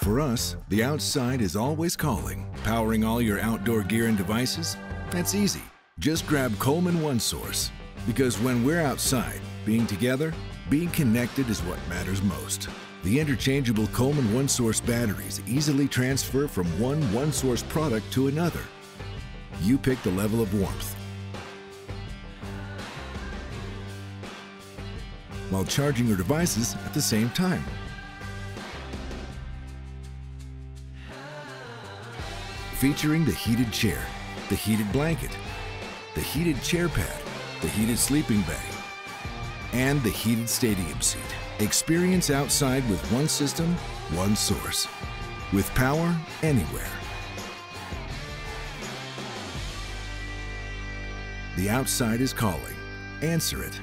For us, the outside is always calling. Powering all your outdoor gear and devices? That's easy. Just grab Coleman OneSource. Because when we're outside, being together, being connected is what matters most. The interchangeable Coleman OneSource batteries easily transfer from one OneSource product to another. You pick the level of warmth, while charging your devices at the same time. Featuring the heated chair, the heated blanket, the heated chair pad, the heated sleeping bag, and the heated stadium seat. Experience outside with one system, one source. With power anywhere. The outside is calling. Answer it.